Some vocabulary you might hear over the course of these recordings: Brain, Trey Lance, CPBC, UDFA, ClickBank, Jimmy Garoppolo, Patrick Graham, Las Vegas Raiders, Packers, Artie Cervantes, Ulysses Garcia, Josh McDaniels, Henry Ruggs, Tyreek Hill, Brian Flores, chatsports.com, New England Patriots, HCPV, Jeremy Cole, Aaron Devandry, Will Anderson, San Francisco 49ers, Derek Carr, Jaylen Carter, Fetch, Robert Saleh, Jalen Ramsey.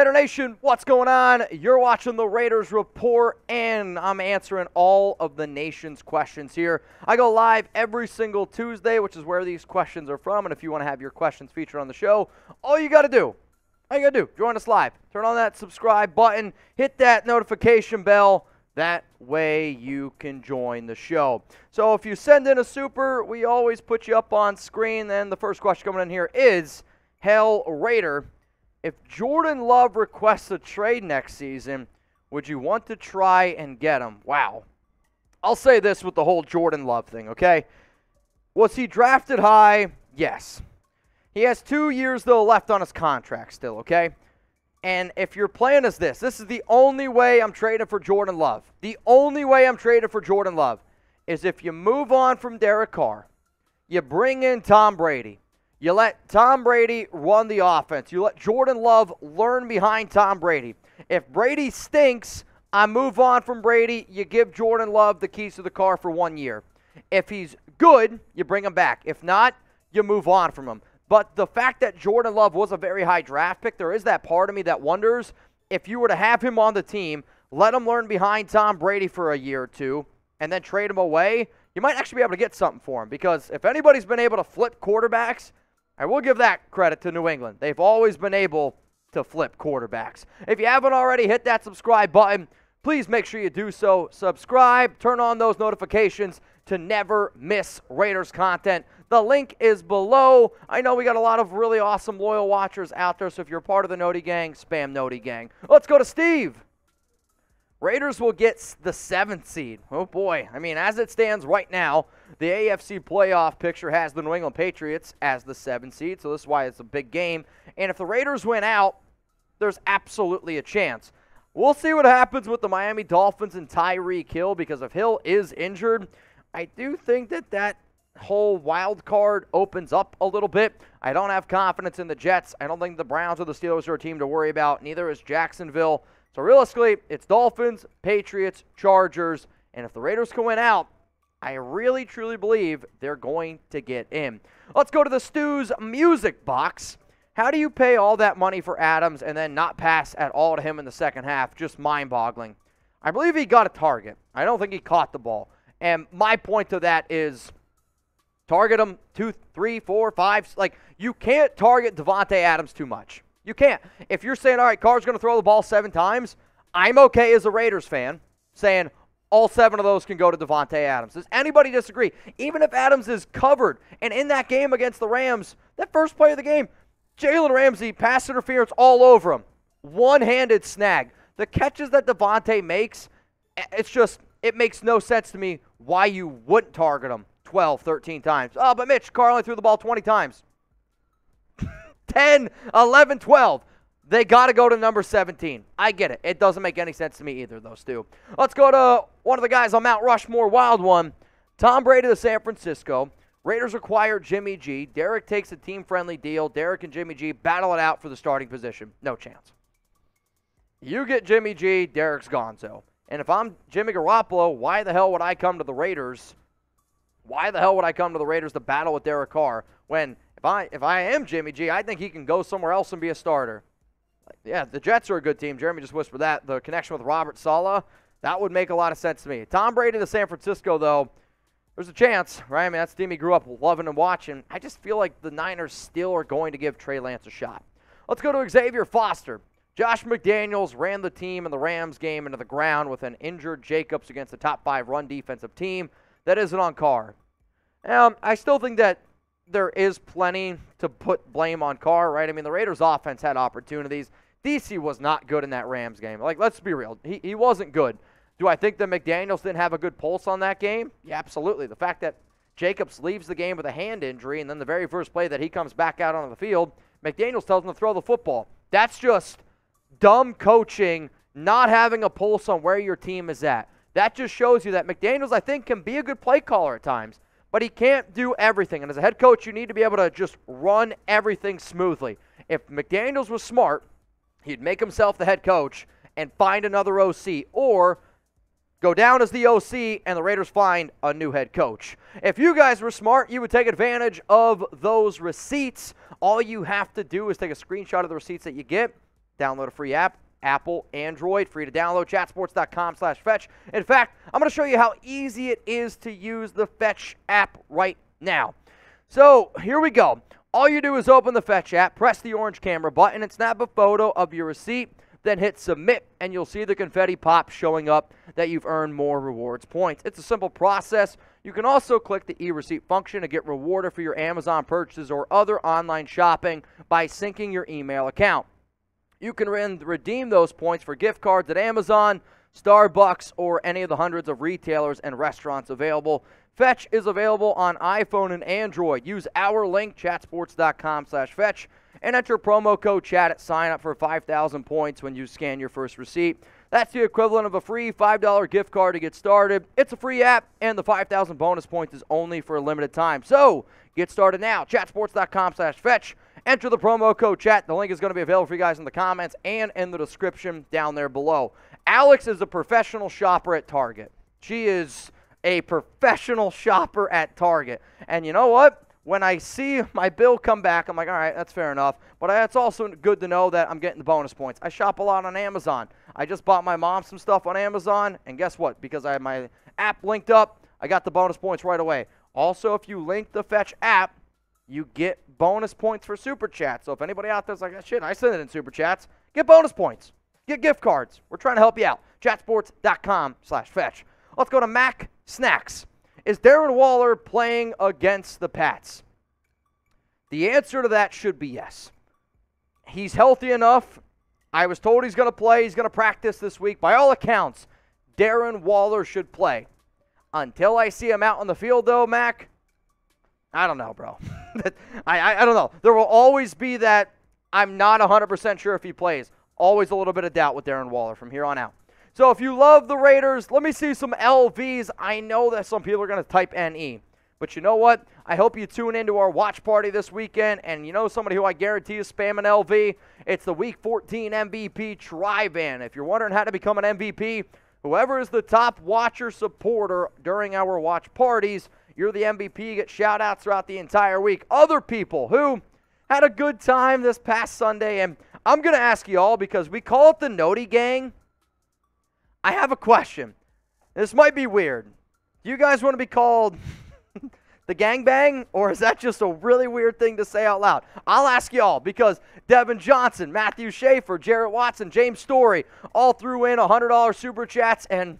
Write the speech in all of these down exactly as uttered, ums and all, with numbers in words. Raider Nation, what's going on? You're watching the Raiders Report, and I'm answering all of the nation's questions here. I go live every single Tuesday, which is where these questions are from, and if you want to have your questions featured on the show, all you got to do, all you got to do, join us live. Turn on that subscribe button, hit that notification bell. That way you can join the show. So if you send in a super, we always put you up on screen, and the first question coming in here is, Hell Raider, if Jordan Love requests a trade next season, would you want to try and get him? Wow. I'll say this with the whole Jordan Love thing, okay? Was he drafted high? Yes. He has two years, though, left on his contract still, okay? And if your plan is this, this is the only way I'm trading for Jordan Love. The only way I'm trading for Jordan Love is if you move on from Derek Carr, you bring in Tom Brady, you let Tom Brady run the offense. You let Jordan Love learn behind Tom Brady. If Brady stinks, I move on from Brady. You give Jordan Love the keys to the car for one year. If he's good, you bring him back. If not, you move on from him. But the fact that Jordan Love was a very high draft pick, there is that part of me that wonders, if you were to have him on the team, let him learn behind Tom Brady for a year or two, and then trade him away, you might actually be able to get something for him. Because if anybody's been able to flip quarterbacks, I will give that credit to New England. They've always been able to flip quarterbacks. If you haven't already, hit that subscribe button. Please make sure you do so. Subscribe. Turn on those notifications to never miss Raiders content. The link is below. I know we got a lot of really awesome loyal watchers out there, so if you're part of the Noti Gang, spam Noti Gang. Let's go to Steve. Raiders will get the seventh seed. Oh, boy. I mean, as it stands right now, the A F C playoff picture has the New England Patriots as the seventh seed, so this is why it's a big game. And if the Raiders win out, there's absolutely a chance. We'll see what happens with the Miami Dolphins and Tyreek Hill, because if Hill is injured, I do think that that whole wild card opens up a little bit. I don't have confidence in the Jets. I don't think the Browns or the Steelers are a team to worry about. Neither is Jacksonville. So realistically, it's Dolphins, Patriots, Chargers, and if the Raiders can win out, I really truly believe they're going to get in. Let's go to the Stu's music box. How do you pay all that money for Adams and then not pass at all to him in the second half? Just mind-boggling. I believe he got a target. I don't think he caught the ball. And my point to that is target him two, three, four, five. Like, you can't target Davante Adams too much. You can't. If you're saying, all right, Carr's going to throw the ball seven times, I'm okay as a Raiders fan saying all seven of those can go to Davante Adams. Does anybody disagree? Even if Adams is covered, and in that game against the Rams, that first play of the game, Jalen Ramsey, pass interference all over him. One-handed snag. The catches that Davante makes, it's just, it makes no sense to me why you wouldn't target him twelve, thirteen times. Oh, but Mitch, Carr only threw the ball twenty times. ten, eleven, twelve. They got to go to number seventeen. I get it. It doesn't make any sense to me either, though, Stu. Let's go to one of the guys on Mount Rushmore, wild one. Tom Brady to San Francisco. Raiders acquire Jimmy G. Derek takes a team-friendly deal. Derek and Jimmy G battle it out for the starting position. No chance. You get Jimmy G, Derek's gonzo. And if I'm Jimmy Garoppolo, why the hell would I come to the Raiders? Why the hell would I come to the Raiders to battle with Derek Carr when if I if I am Jimmy G, I think he can go somewhere else and be a starter. Yeah, the Jets are a good team. Jeremy just whispered that. The connection with Robert Saleh, that would make a lot of sense to me. Tom Brady to San Francisco, though, there's a chance, right? I mean, that's the team he grew up loving and watching. I just feel like the Niners still are going to give Trey Lance a shot. Let's go to Xavier Foster. Josh McDaniels ran the team in the Rams game into the ground with an injured Jacobs against the top five run defensive team. That isn't on Carr. Um, I still think that there is plenty to put blame on Carr, right? I mean, the Raiders' offense had opportunities. D C was not good in that Rams game. Like, let's be real. He, he wasn't good. Do I think that McDaniels didn't have a good pulse on that game? Yeah, absolutely. The fact that Jacobs leaves the game with a hand injury and then the very first play that he comes back out onto the field, McDaniels tells him to throw the football. That's just dumb coaching, not having a pulse on where your team is at. That just shows you that McDaniels, I think, can be a good play caller at times, but he can't do everything. And as a head coach, you need to be able to just run everything smoothly. If McDaniels was smart, he'd make himself the head coach and find another O C, or go down as the O C, and the Raiders find a new head coach. If you guys were smart, you would take advantage of those receipts. All you have to do is take a screenshot of the receipts that you get, Download a free app, Apple, Android, free to download, chat sports dot com slash fetch. In fact, I'm going to show you how easy it is to use the Fetch app right now. So here we go. All you do is open the Fetch app, press the orange camera button, and snap a photo of your receipt. Then hit submit, and you'll see the confetti pop showing up that you've earned more rewards points. It's a simple process. You can also click the e-receipt function to get rewarded for your Amazon purchases or other online shopping by syncing your email account. You can redeem those points for gift cards at Amazon, Starbucks, or any of the hundreds of retailers and restaurants available. Fetch is available on iPhone and Android. Use our link, chat sports dot com slash fetch. And enter promo code chat at sign up for five thousand points when you scan your first receipt. That's the equivalent of a free five dollar gift card to get started. It's a free app, and the five thousand bonus points is only for a limited time. So get started now, chat sports dot com slash fetch. Enter the promo code chat. The link is going to be available for you guys in the comments and in the description down there below. Alex is a professional shopper at Target. She is a professional shopper at Target. And you know what? When I see my bill come back, I'm like, all right, that's fair enough. But it's also good to know that I'm getting the bonus points. I shop a lot on Amazon. I just bought my mom some stuff on Amazon, and guess what? Because I have my app linked up, I got the bonus points right away. Also, if you link the Fetch app, you get bonus points for Super Chats. So if anybody out there's like, shit, I send it in Super Chats, get bonus points. Get gift cards. We're trying to help you out. chat sports dot com slash fetch. Let's go to Mac Snacks. Is Darren Waller playing against the Pats? The answer to that should be yes. He's healthy enough. I was told he's going to play. He's going to practice this week. By all accounts, Darren Waller should play. Until I see him out on the field, though, Mac, I don't know, bro. I, I, I don't know. There will always be that I'm not one hundred percent sure if he plays. Always a little bit of doubt with Darren Waller from here on out. So if you love the Raiders, let me see some L Vs. I know that some people are going to type N E. But you know what? I hope you tune into our watch party this weekend. And you know somebody who I guarantee is spamming L V? It's the Week fourteen M V P Tri-Band. If you're wondering how to become an M V P, whoever is the top watcher supporter during our watch parties, you're the M V P. You get shout-outs throughout the entire week. Other people who had a good time this past Sunday. And I'm going to ask you all, because we call it the Noti Gang. I have a question. This might be weird. Do you guys want to be called the gangbang, or is that just a really weird thing to say out loud? I'll ask y'all, because Devin Johnson, Matthew Schaefer, Jarrett Watson, James Story all threw in one hundred dollar Super Chats, and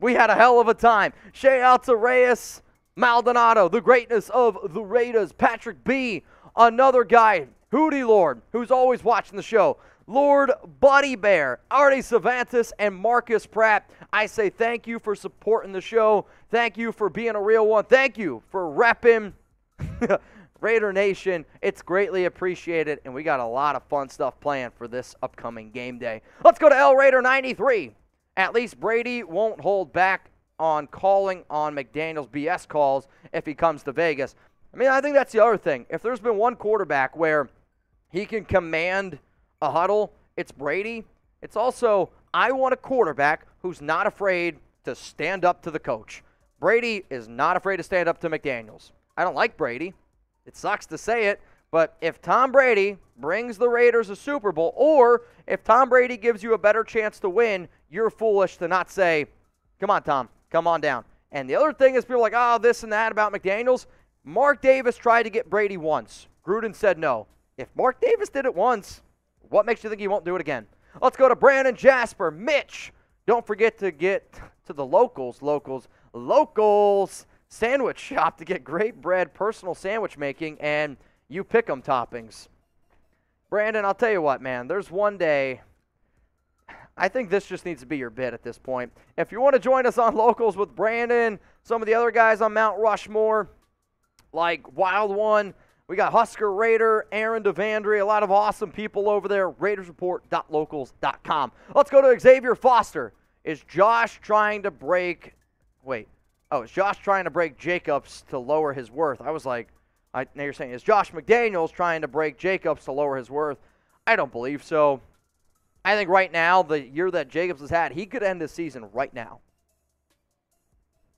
we had a hell of a time. Shea Altareus, Maldonado, the greatness of the Raiders, Patrick B., another guy, Hootie Lord, who's always watching the show, Lord Buddy Bear, Artie Cervantes, and Marcus Pratt. I say thank you for supporting the show. Thank you for being a real one. Thank you for repping Raider Nation. It's greatly appreciated, and we got a lot of fun stuff planned for this upcoming game day. Let's go to El Raider ninety-three. At least Brady won't hold back on calling on McDaniels' B S calls if he comes to Vegas. I mean, I think that's the other thing. If there's been one quarterback where he can command a huddle, it's Brady. It's also, I want a quarterback who's not afraid to stand up to the coach. Brady is not afraid to stand up to McDaniels. I don't like Brady. It sucks to say it, but if Tom Brady brings the Raiders a Super Bowl, or if Tom Brady gives you a better chance to win, you're foolish to not say, come on, Tom, come on down. And the other thing is people are like, oh, this and that about McDaniels. Mark Davis tried to get Brady once. Gruden said no. If Mark Davis did it once, what makes you think he won't do it again? Let's go to Brandon Jasper. Mitch, don't forget to get to the locals, locals, locals sandwich shop to get great bread, personal sandwich making, and you pick 'em toppings. Brandon, I'll tell you what, man. There's one day, I think this just needs to be your bid at this point. If you want to join us on Locals with Brandon, some of the other guys on Mount Rushmore, like Wild One, we got Husker Raider, Aaron Devandry, a lot of awesome people over there, raiders report dot locals dot com. Let's go to Xavier Foster. Is Josh trying to break, wait, oh, is Josh trying to break Jacobs to lower his worth? I was like, I, now you're saying, is Josh McDaniels trying to break Jacobs to lower his worth? I don't believe so. I think right now, the year that Jacobs has had, he could end the season right now.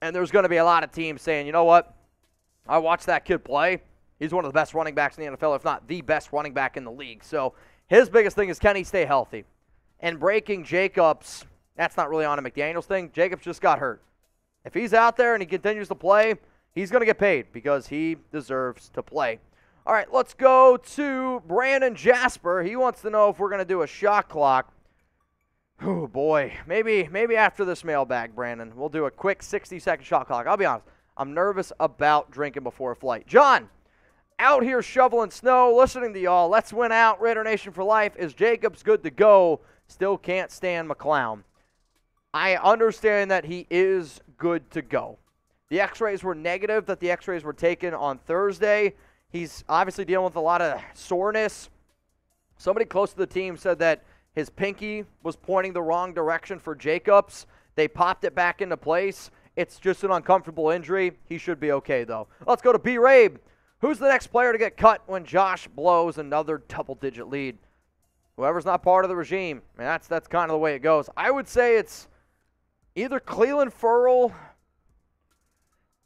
And there's going to be a lot of teams saying, you know what, I watched that kid play. He's one of the best running backs in the N F L, if not the best running back in the league. So His biggest thing is, can he stay healthy? And breaking Jacobs, that's not really on a McDaniels thing. Jacobs just got hurt. If he's out there and he continues to play, he's going to get paid because he deserves to play. All right, let's go to Brandon Jasper. He wants to know if we're going to do a shot clock. Oh, boy. Maybe maybe after this mailbag, Brandon, we'll do a quick sixty-second shot clock. I'll be honest. I'm nervous about drinking before a flight. John, out here shoveling snow, listening to y'all. Let's win out. Raider Nation for life. Is Jacobs good to go? Still can't stand McClown. I understand that he is good to go. The x-rays were negative, that the x-rays were taken on Thursday. He's obviously dealing with a lot of soreness. Somebody close to the team said that his pinky was pointing the wrong direction for Jacobs. They popped it back into place. It's just an uncomfortable injury. He should be okay, though. Let's go to B-Rabe. Who's the next player to get cut when Josh blows another double-digit lead? Whoever's not part of the regime. I mean, that's that's kind of the way it goes. I would say it's either Cleland Ferrell.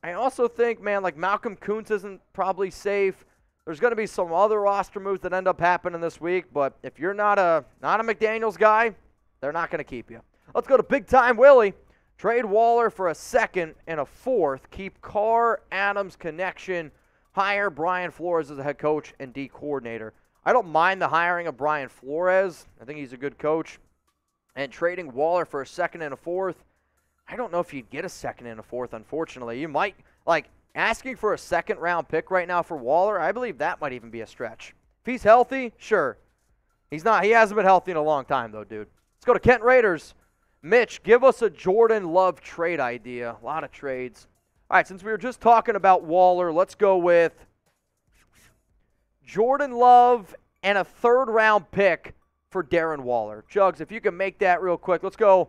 I also think, man, like Malcolm Kuntz isn't probably safe. There's going to be some other roster moves that end up happening this week, but if you're not a not a McDaniels guy, they're not going to keep you. Let's go to Big Time Willie. Trade Waller for a second and a fourth. Keep Carr-Adams connection. Hire Brian Flores as a head coach and D coordinator. I don't mind the hiring of Brian Flores. I think he's a good coach. And trading Waller for a second and a fourth, I don't know if you'd get a second and a fourth, unfortunately. You might, like, asking for a second-round pick right now for Waller, I believe that might even be a stretch. If he's healthy, sure. He's not. He hasn't been healthy in a long time, though, dude. Let's go to Kent Raiders. Mitch, give us a Jordan Love trade idea. A lot of trades. All right, since we were just talking about Waller, let's go with Jordan Love and a third-round pick for Darren Waller. Jugs, if you can make that real quick. Let's go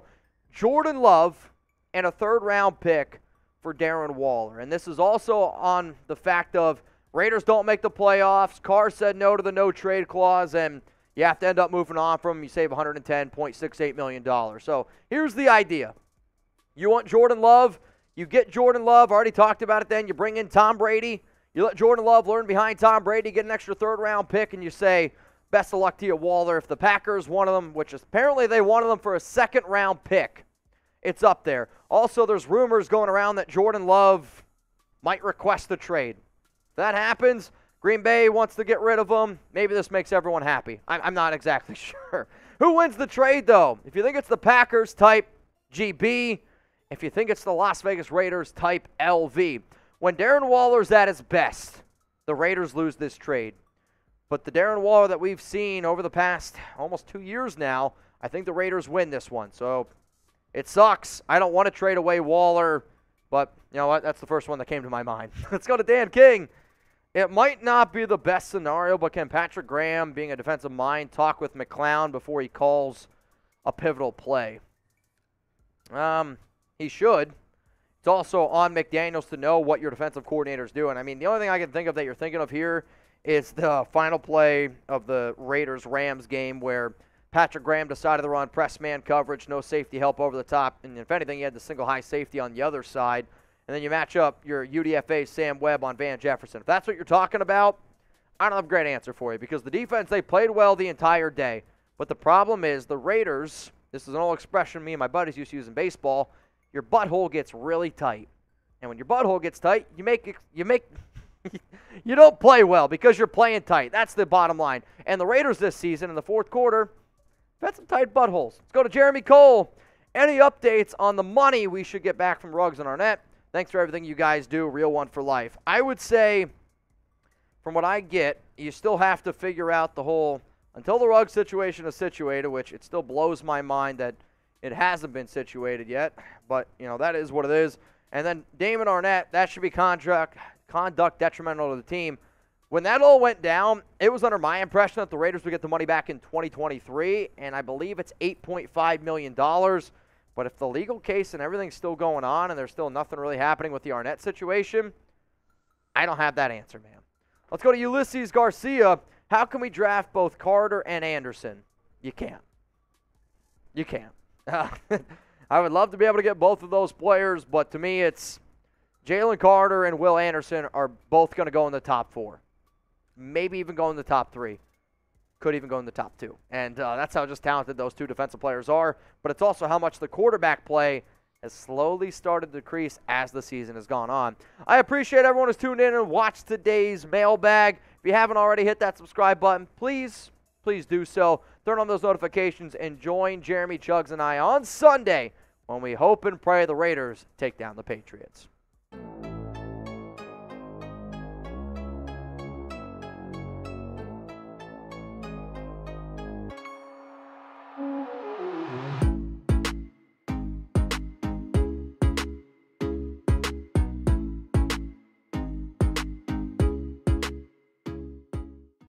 Jordan Love and a third-round pick for Darren Waller. And this is also on the fact of Raiders don't make the playoffs. Carr said no to the no-trade clause, and you have to end up moving on from him. You save one hundred ten point six eight million dollars. So here's the idea. You want Jordan Love. You get Jordan Love. Already talked about it then. You bring in Tom Brady. You let Jordan Love learn behind Tom Brady, get an extra third-round pick, and you say, best of luck to you, Waller. If the Packers wanted them, which is apparently they wanted them for a second-round pick, it's up there. Also, there's rumors going around that Jordan Love might request a trade. If that happens, Green Bay wants to get rid of him. Maybe this makes everyone happy. I'm, I'm not exactly sure. Who wins the trade, though? If you think it's the Packers, type G B. If you think it's the Las Vegas Raiders, type L V. When Darren Waller's at his best, the Raiders lose this trade. But the Darren Waller that we've seen over the past almost two years now, I think the Raiders win this one. So it sucks. I don't want to trade away Waller, but you know what? That's the first one that came to my mind. Let's go to Dan King. It might not be the best scenario, but can Patrick Graham, being a defensive mind, talk with McClown before he calls a pivotal play? Um, he should. It's also on McDaniels to know what your defensive coordinator is doing. I mean, the only thing I can think of that you're thinking of here is the final play of the Raiders-Rams game where Patrick Graham decided to run press man coverage, no safety help over the top, and if anything, he had the single high safety on the other side. And then you match up your U D F A Sam Webb on Van Jefferson. If that's what you're talking about, I don't have a great answer for you because the defense, they played well the entire day. But the problem is the Raiders, this is an old expression me and my buddies used to use in baseball, your butthole gets really tight. And when your butthole gets tight, you make you make you don't play well because you're playing tight. That's the bottom line. And the Raiders this season in the fourth quarter, that's some tight buttholes. Let's go to Jeremy Cole. Any updates on the money we should get back from Ruggs and Arnette? Thanks for everything you guys do. Real one for life. I would say, from what I get, you still have to figure out the whole, until the Ruggs situation is situated, which it still blows my mind that it hasn't been situated yet. But, you know, that is what it is. And then Damon Arnette, that should be contract conduct detrimental to the team. When that all went down, it was under my impression that the Raiders would get the money back in twenty twenty-three, and I believe it's eight point five million dollars. But if the legal case and everything's still going on and there's still nothing really happening with the Arnette situation, I don't have that answer, man. Let's go to Ulysses Garcia. How can we draft both Carter and Anderson? You can't. You can't. I would love to be able to get both of those players, but to me it's Jaylen Carter and Will Anderson are both going to go in the top four. Maybe even go in the top three. could even go in the top two. And uh, that's how just talented those two defensive players are. But it's also how much the quarterback play has slowly started to decrease as the season has gone on. I appreciate everyone who's tuned in and watched today's mailbag. If you haven't already, hit that subscribe button. Please, please do so. Turn on those notifications and join Jeremy, Chuggs, and I on Sunday when we hope and pray the Raiders take down the Patriots.